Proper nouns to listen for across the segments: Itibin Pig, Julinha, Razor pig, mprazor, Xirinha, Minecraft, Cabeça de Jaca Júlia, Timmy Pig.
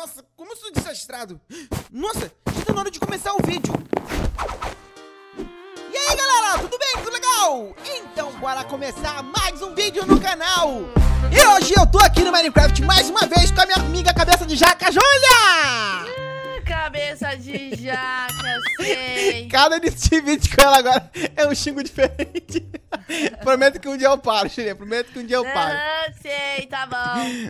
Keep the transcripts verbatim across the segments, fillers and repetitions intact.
Nossa, como eu sou desastrado. Nossa, já tá na hora de começar o vídeo. E aí, galera, tudo bem? Tudo legal? Então, bora começar mais um vídeo no canal. E hoje eu tô aqui no Minecraft mais uma vez com a minha amiga Cabeça de Jaca Júlia. Cabeça de jaca, sei. Cada início de vídeo com ela agora é um xingo diferente. Prometo que um dia eu paro, Xirinha. Prometo que um dia eu paro. Ah, sei, tá bom.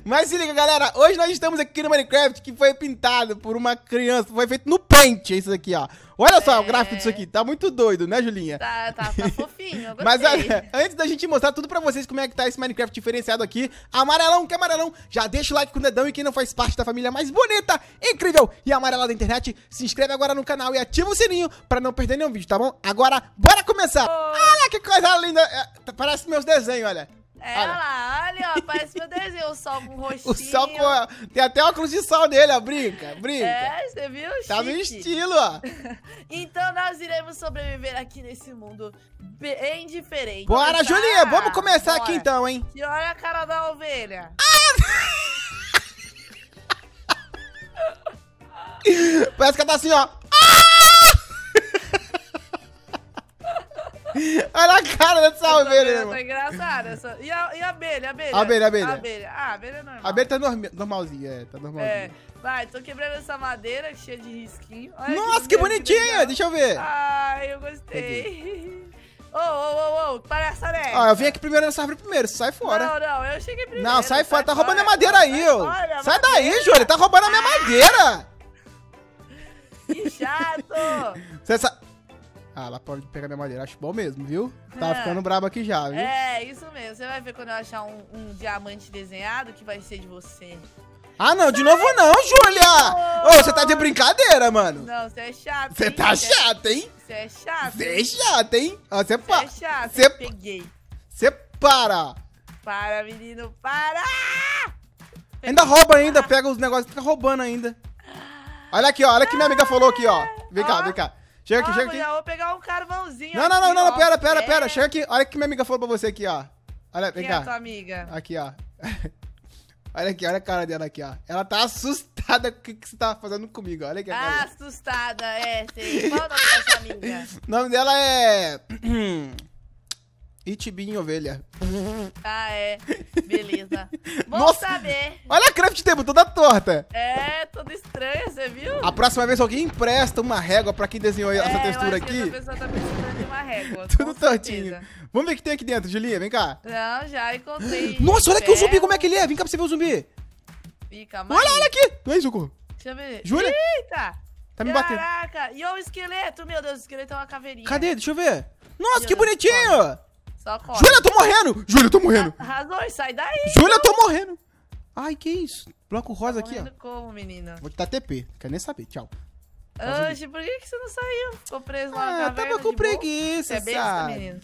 Mas se liga, galera. Hoje nós estamos aqui no Minecraft que foi pintado por uma criança. Foi feito no Paint, isso aqui, ó. Olha só é... o gráfico disso aqui. Tá muito doido, né, Julinha? Tá, tá, tá fofinho. Eu gostei. Mas olha, antes da gente mostrar tudo pra vocês como é que tá esse Minecraft diferenciado aqui, amarelão que amarelão, já deixa o like com o dedão e quem não faz parte da família mais bonita, incrível e amarela da internet, se inscreve agora no canal e ativa o sininho pra não perder nenhum vídeo, tá bom? Agora, bora começar! Oh. Olha que coisa linda! É, parece meus desenhos, olha. É, olha lá, olha, ó, parece meu desenho, o sol com o rostinho. O sol com... A... Tem até óculos de sol nele, ó, brinca, brinca. É, você viu? Tá no estilo, ó. Então nós iremos sobreviver aqui nesse mundo bem diferente. Bora, tá? Julinha, vamos começar. Bora. Aqui então, hein. E olha a cara da ovelha. Ah! Parece que ela tá assim, ó. Olha a cara dessa ovelha, mano. Tá engraçada essa. E a, e a abelha, a abelha? A abelha, a abelha. A abelha, ah, a abelha é normal. A abelha tá norm normalzinha, é, tá normalzinha. É. Vai, tô quebrando essa madeira cheia de risquinho. Olha. Nossa, que, que bonitinha, deixa eu ver. Ai, eu gostei. Ô, ô, ô, ô, palhaça nessa. Ó, eu vim aqui primeiro nessa árvore primeiro, sai fora. Não, não, eu cheguei primeiro. Não, sai, sai fora, tá roubando a madeira aí, ó. Sai, sai daí, Júlia, tá roubando a minha madeira. Que chato. Você sabe... Ah, ela pode pegar minha madeira, acho bom mesmo, viu? Tá é. ficando brabo aqui já, viu? É, isso mesmo. Você vai ver quando eu achar um, um diamante desenhado que vai ser de você. Ah, não, de Sai. novo não, Júlia! Ô, oh, você tá de brincadeira, mano. Não, você é chato. Você tá chata, hein? Você é chato. Você é chata, hein? Você pa... é chato. Você peguei. Você para. Para, menino, para! Peguei. Ainda rouba ainda, pega os negócios e fica roubando ainda. Olha aqui, ó, olha o que minha amiga falou aqui, ó. Vem cá, ah. vem cá. Chega aqui, oh, chega aqui. Eu vou pegar um carvãozinho. Não, aqui, não, não, não, ó, pera, pera, é. pera. Chega aqui. Olha o que minha amiga falou pra você aqui, ó. Olha, vem Quem cá. É a tua amiga? Aqui, ó. Olha aqui, olha a cara dela aqui, ó. Ela tá assustada com o que você tá fazendo comigo, olha aqui. Ah, assustada, é, sei. Qual o nome dessa amiga? O nome dela é... Itibin ovelha. Ah, é. Beleza. Vamos saber. Olha a craft table toda torta. É, toda estranha, você viu? A próxima vez alguém empresta uma régua pra quem desenhou é, essa textura eu acho aqui. Que essa pessoa tá precisando de uma régua. Tudo tortinho. Vamos ver o que tem aqui dentro, Julinha. Vem cá. Não, já encontrei. Nossa, olha aqui o zumbi, como é que ele é? Vem cá pra você ver o zumbi. Fica mais. Olha, olha aqui. Não é, Zuko? Deixa eu ver. Júlia? Eita. Tá me batendo. Caraca. E o esqueleto? Meu Deus, o esqueleto é uma caveirinha. Cadê? Deixa eu ver. Nossa, que bonitinho. Júlia, eu tô morrendo! Júlia, eu tô morrendo! Razões, sai daí! Júlia, eu tô morrendo! Ai, que isso? Bloco rosa tá aqui, ó. Como, menina? Vou te dar T P, não quero nem saber, tchau. Anjo, por que, que você não saiu? Ficou preso lá ah, na caverna. Ah, tava com preguiça, é besta, sabe? Menino.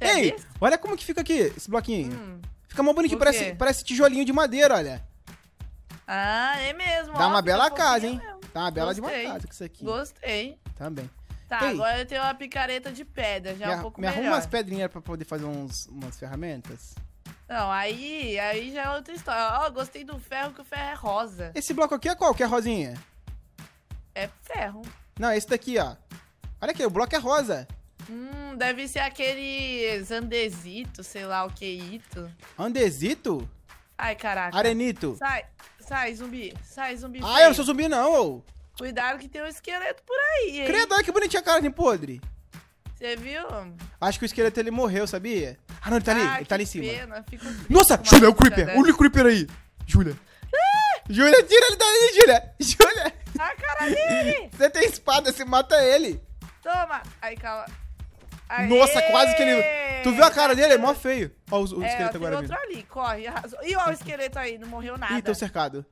é Ei, besta? Olha como que fica aqui, esse bloquinho. Hum, fica mó bonito, parece, parece tijolinho de madeira, olha. Ah, é mesmo. Dá ó, uma bela casa, hein? Mesmo. Dá uma bela Gostei. de uma casa com isso aqui. Gostei. Também. Tá, Ei, agora eu tenho uma picareta de pedra, já me, um pouco me melhor. Me arruma umas pedrinhas pra poder fazer uns, umas ferramentas? Não, aí, aí já é outra história. Ó, oh, gostei do ferro, que o ferro é rosa. Esse bloco aqui é qual que é rosinha? É ferro. Não, esse daqui, ó. Olha aqui, o bloco é rosa. Hum, deve ser aquele andesito, sei lá o queito. Andesito? Ai, caraca. Arenito. Sai, sai, zumbi. Sai, zumbi. Ah, eu não sou zumbi não, ô. Cuidado que tem um esqueleto por aí, hein? Credo, olha que bonitinha a carne podre. Você viu? Acho que o esqueleto, ele morreu, sabia? Ah, não, ele tá ah, ali, ele tá ali em cima. Pena, Nossa, Júlia, o Creeper, né? Olha o Creeper aí. Júlia. Ah! Júlia, tira ele daí, Júlia. Júlia. A cara dele. Você tem espada, você mata ele. Toma. Aí, calma. Aê! Nossa, quase que ele... Tu viu a cara dele? É mó feio. Ó o, o é, esqueleto agora. É, outro ali, corre. Arrasou. Ih, ó o esqueleto aí, não morreu nada. Ih, tô cercado.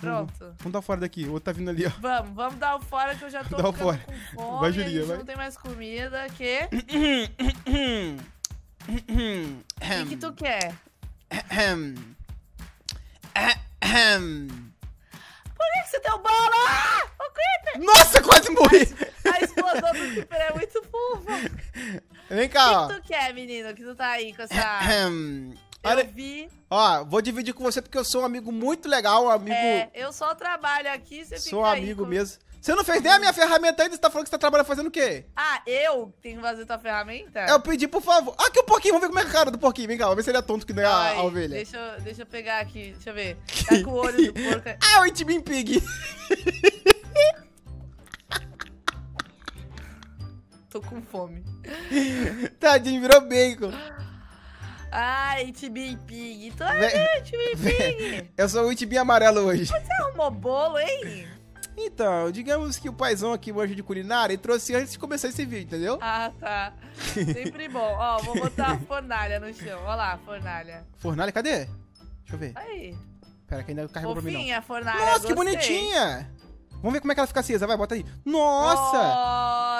Pronto. Vamos, vamos dar fora daqui, o outro tá vindo ali, ó. Vamos, vamos dar o fora que eu já tô ficando fora. com fome, vai, Julinha, vai. Não tem mais comida, que... O que que tu quer? Por que que você deu bola? Ah, o Creeper! Nossa, quase morri! A, a explosão do Creeper é muito fofa. Vem cá, ó. O que que tu quer, menino, que tu tá aí com essa... Eu Are... vi. Ó, vou dividir com você porque eu sou um amigo muito legal, um amigo... É, eu só trabalho aqui, você fica Sou um amigo com... mesmo. Você não fez nem a minha ferramenta ainda? Você tá falando que você tá trabalhando fazendo o quê? Ah, eu tenho que fazer tua ferramenta? Eu pedi, por favor. Ah, aqui o porquinho, vamos ver como é a cara do porquinho. Vem cá, vamos ver se ele é tonto que nem a, a ovelha. Deixa eu, deixa eu pegar aqui, deixa eu ver. Tá com o olho do porco. Ah, o Itibin Pig. Tô com fome. Tadinho, virou bacon. Ai, Itibin Pig. Tô aí, Itibin Pig. Eu sou o Itibin amarelo hoje. Você arrumou bolo, hein? Então, digamos que o paizão aqui, o anjo de culinária, ele trouxe antes de começar esse vídeo, entendeu? Ah, tá. Sempre bom. Ó, vou botar a fornalha no chão. Ó lá, fornalha. Fornalha, cadê? Deixa eu ver. Aí. Pera, que ainda carregou pra mim, não. Fofinha a fornalha. Nossa, gostei. Que bonitinha. Vamos ver como é que ela fica acesa. Vai, bota aí. Nossa.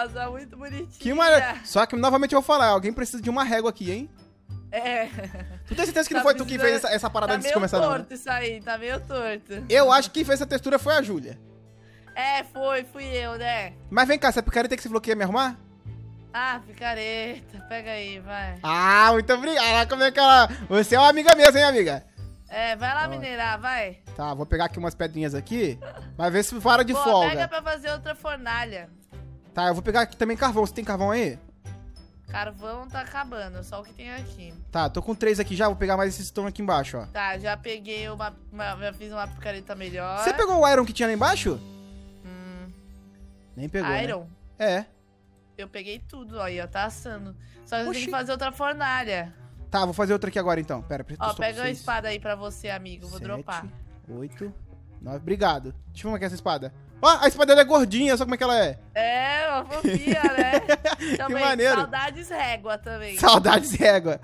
Nossa, muito bonitinha. Que maravilha. Só que, novamente, eu vou falar. Alguém precisa de uma régua aqui, hein? É. Tu tem certeza que tá não foi precisando... tu que fez essa, essa parada tá antes de começar, não? Tá meio torto, né? Isso aí. Tá meio torto. Eu acho que quem fez essa textura foi a Júlia. É, foi, fui eu, né? Mas vem cá, essa picareta que você bloqueia me arrumar? Ah, picareta, pega aí, vai. Ah, muito obrigado. Como é que ela... Você é uma amiga mesmo, hein, amiga? É, vai lá ah. minerar, vai. Tá, vou pegar aqui umas pedrinhas aqui. Vai ver se para de Pô, folga. Pega pra fazer outra fornalha. Tá, eu vou pegar aqui também carvão. Você tem carvão aí? Carvão tá acabando, só o que tem aqui. Tá, tô com três aqui já, vou pegar mais esses tons aqui embaixo, ó. Tá, já peguei uma... uma já fiz uma picareta melhor. Você pegou o iron que tinha lá embaixo? Nem pegou, Iron? Né? É. Eu peguei tudo, ó, aí, ó, tá assando. Só que tem que fazer outra fornalha. Tá, vou fazer outra aqui agora, então. Pera, ó, pega a espada aí pra você, amigo. Vou Sete, dropar. oito, nove. Obrigado. Deixa eu ver como é que é essa espada. Ó, a espada dela é gordinha, só como é que ela é. É, uma fofinha, né? Também, que maneiro. Saudades régua também. Saudades régua.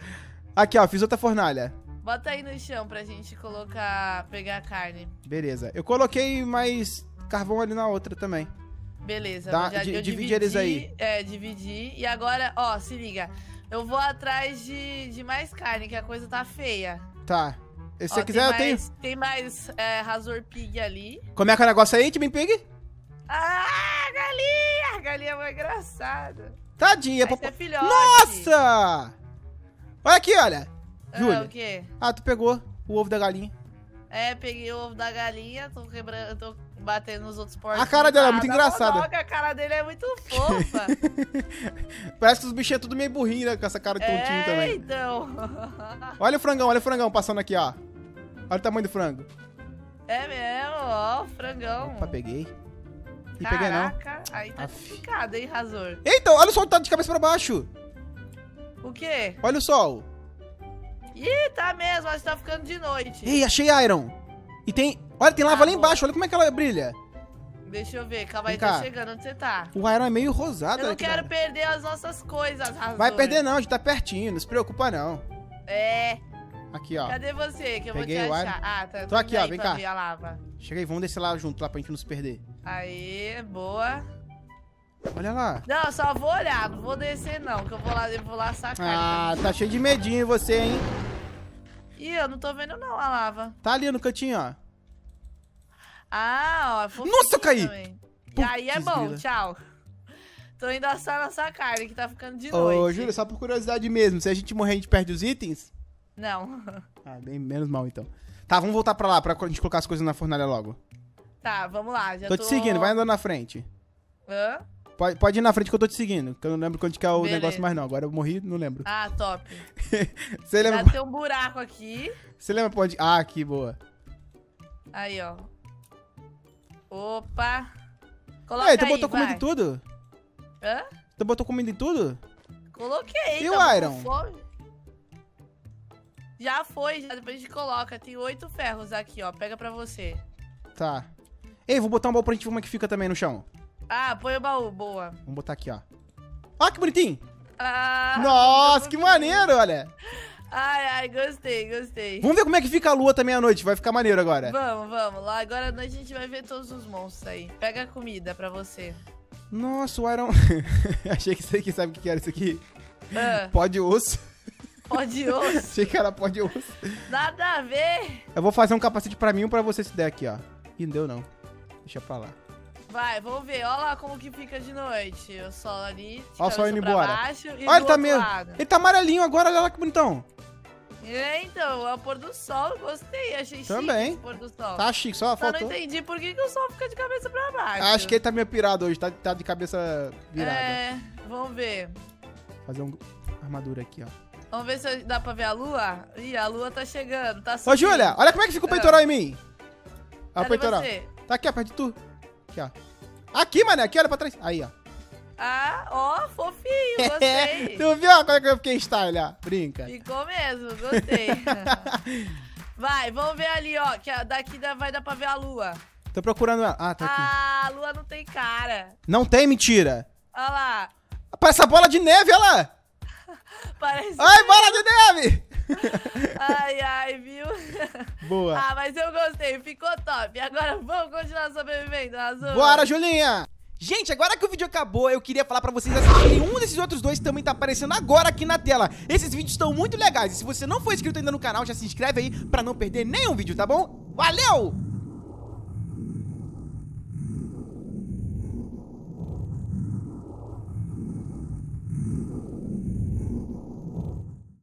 Aqui, ó, fiz outra fornalha. Bota aí no chão pra gente colocar, pegar a carne. Beleza. Eu coloquei mais carvão ali na outra também. Beleza, tá, já, eu dividi eles aí. É, dividi. E agora, ó, se liga. Eu vou atrás de, de mais carne, que a coisa tá feia. Tá. Se ó, você quiser, mais, eu tenho. Tem mais é, Razor Pig ali. Como é que é o negócio aí, Timmy Pig? Ah, galinha! Galinha é uma engraçada. Tadinha, papai. É Nossa! Olha aqui, olha. Ah, Júlia. O quê? Ah, tu pegou o ovo da galinha. É, peguei o ovo da galinha, tô quebrando. Tô... batendo nos outros porcos. A cara dela é muito engraçada. A cara dele é muito fofa. Parece que os bichinhos é tudo meio burrinho, né? Com essa cara tontinha é, também. Então. Olha o frangão, olha o frangão passando aqui, ó. Olha o tamanho do frango. É mesmo, ó, o frangão. Opa, peguei. E peguei não. Caraca, aí tá complicado, hein, Razor? Então, olha o sol, tá de cabeça pra baixo. O quê? Olha o sol. Ih, tá mesmo, acho que tá ficando de noite. Ei, achei Iron. E tem... Olha, tem lava ah, lá embaixo, olha como é que ela brilha. Deixa eu ver, calma aí, tá chegando, onde você tá? O Iron é meio rosado. Eu não quero cara. perder as nossas coisas, Razor. Vai perder não, a gente tá pertinho, não se preocupa não. É. Aqui, ó. Cadê você, que eu Peguei vou te achar? Ah, tá, tô aqui, ó, vem cá. A lava. Chega aí, vamos descer lá junto, lá pra gente não se perder. Aí, boa. Olha lá. Não, só vou olhar, não vou descer não, que eu vou lá, eu vou lá sacar. Ah, tá cheio de medinho você, hein? Ih, eu não tô vendo não a lava. Tá ali no cantinho, ó. Ah, ó. Nossa, eu caí! E aí é bom, grila. Tchau. Tô indo assar nossa carne, que tá ficando de noite. Ô, Júlia, só por curiosidade mesmo, se a gente morrer, a gente perde os itens? Não. Ah, bem menos mal, então. Tá, vamos voltar pra lá, pra gente colocar as coisas na fornalha logo. Tá, vamos lá. Já tô, tô te seguindo, vai andando na frente. Hã? Pode, pode ir na frente que eu tô te seguindo, que eu não lembro quando que é o Beleza. negócio mais não. Agora eu morri, não lembro. Ah, top. Você lembra... Tem um buraco aqui. Você lembra pra onde... Ah, aqui, boa. Aí, ó. Opa! Coloca aí, tu botou comida em tudo? Hã? Tu botou comida em tudo? Coloquei. E o Iron? Já foi, já. Depois a gente coloca. Tem oito ferros aqui, ó. Pega pra você. Tá. Ei, vou botar um baú pra gente ver como é que fica também no chão. Ah, põe o baú. Boa. Vamos botar aqui, ó. Ó, que bonitinho! Ah, Nossa, que maneiro, olha! Ai, ai, gostei, gostei. Vamos ver como é que fica a lua também à noite, vai ficar maneiro agora. Vamos, vamos. Lá agora à noite a gente vai ver todos os monstros aí. Pega a comida pra você. Nossa, o Iron... Achei que você que sabe o que era isso aqui. Ah. Pó de osso. Pó de osso? Achei que era pó de osso. Nada a ver. Eu vou fazer um capacete pra mim e um pra você se der aqui, ó. Ih, não deu não. Deixa pra lá. Vai, vamos ver. Olha lá como que fica de noite. O sol ali. Olha o sol indo embora. Baixo, olha, ele tá meio... Ele tá amarelinho agora, olha lá que bonitão. É, então, é o pôr do sol, gostei, achei chique também. Pôr do sol. Tá chique, só faltou. Eu não entendi por que, que o sol fica de cabeça pra baixo. Acho que ele tá meio pirado hoje, tá, tá de cabeça virada. É, vamos ver. Fazer uma armadura aqui, ó. Vamos ver se dá pra ver a lua. Ih, a lua tá chegando, tá subindo. Ô, Júlia, olha como é que fica o peitoral em mim. Ah, o peitoral. Você? Tá aqui, ó, perto de tu. Aqui, ó. Aqui, mané, aqui, olha pra trás. Aí, ó. Ah, ó, fofinho, gostei. Tu viu como é que eu fiquei style, ó? Brinca. Ficou mesmo, gostei. Vai, vamos ver ali, ó, que daqui vai dar pra ver a lua. Tô procurando ela. Ah, tá aqui. Ah, a lua não tem cara. Não tem, mentira. Olha lá. Parece a bola de neve, olha lá. Parece... Ai, que... bola de neve! Ai, ai, viu? Boa. Ah, mas eu gostei, ficou top. Agora vamos continuar sobrevivendo, Razor. Bora, Julinha! Gente, agora que o vídeo acabou, eu queria falar pra vocês assistirem um desses outros dois que também tá aparecendo agora aqui na tela. Esses vídeos estão muito legais e se você não for inscrito ainda no canal, já se inscreve aí pra não perder nenhum vídeo, tá bom? Valeu!